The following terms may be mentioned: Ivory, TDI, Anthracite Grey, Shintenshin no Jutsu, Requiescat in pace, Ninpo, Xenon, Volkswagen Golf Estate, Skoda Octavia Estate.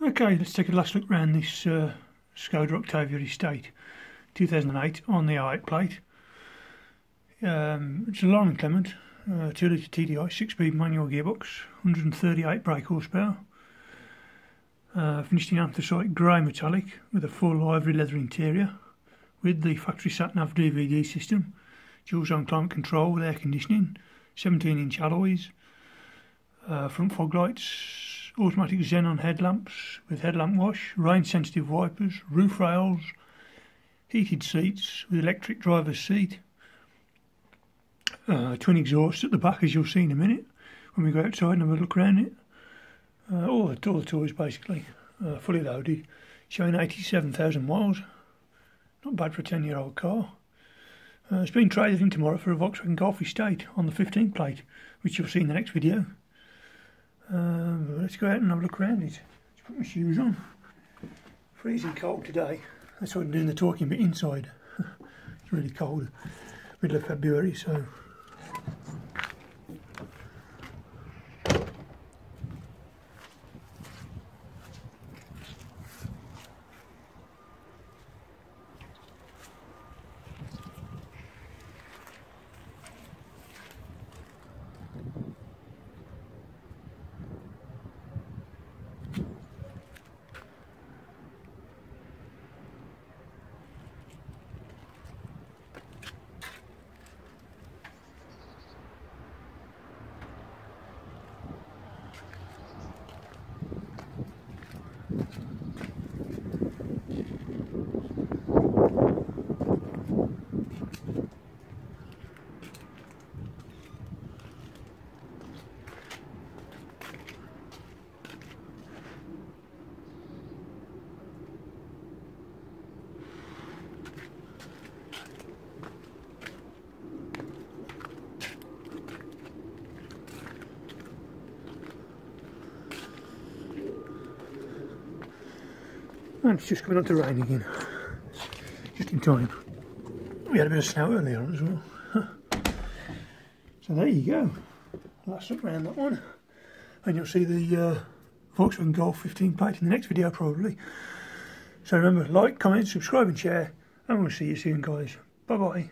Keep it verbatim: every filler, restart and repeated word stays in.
Okay, let's take a last look around this uh, Skoda Octavia Estate, two thousand eight, on the I eight plate. Um, it's a long Clement, uh, two litre T D I, six speed manual gearbox, one hundred thirty-eight brake horsepower. Uh, finished in anthracite grey metallic with a full ivory leather interior, with the factory sat nav D V D system, dual zone climate control with air conditioning, seventeen inch alloys, uh, front fog lights, automatic Xenon headlamps with headlamp wash, rain sensitive wipers, roof rails, heated seats with electric driver's seat, uh, twin exhausts at the back, as you'll see in a minute when we go outside and have a look around it. Uh, all, the, all the toys basically, uh, fully loaded, showing eighty-seven thousand miles. Not bad for a ten year old car. Uh, it's been traded in tomorrow for a Volkswagen Golf Estate on the fifteen plate, which you'll see in the next video. Um, let's go out and have a look around it. Let's put my shoes on. Freezing cold today. That's why I'm doing the talking bit inside. It's really cold, middle of February, so. And it's just coming up to rain again, just in time. We had a bit of snow earlier on as well. So there you go, last look around that one. And you'll see the uh, Volkswagen Golf fifteen plate in the next video probably. So remember, like, comment, subscribe and share. And we'll see you soon, guys. Bye bye.